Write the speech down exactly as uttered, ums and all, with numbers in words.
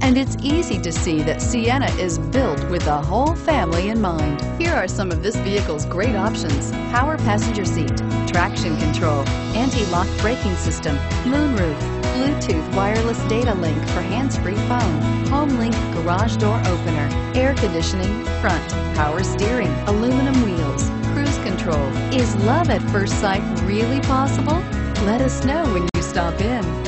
and it's easy to see that Sienna is built with the whole family in mind. Here are some of this vehicle's great options: power passenger seat, traction control, anti-lock braking system, moonroof, Bluetooth wireless data link for hands-free phone, home link garage door opener, air conditioning, front, power steering, aluminum wheels, cruise control. Is love at first sight really possible? Let us know when you stop in.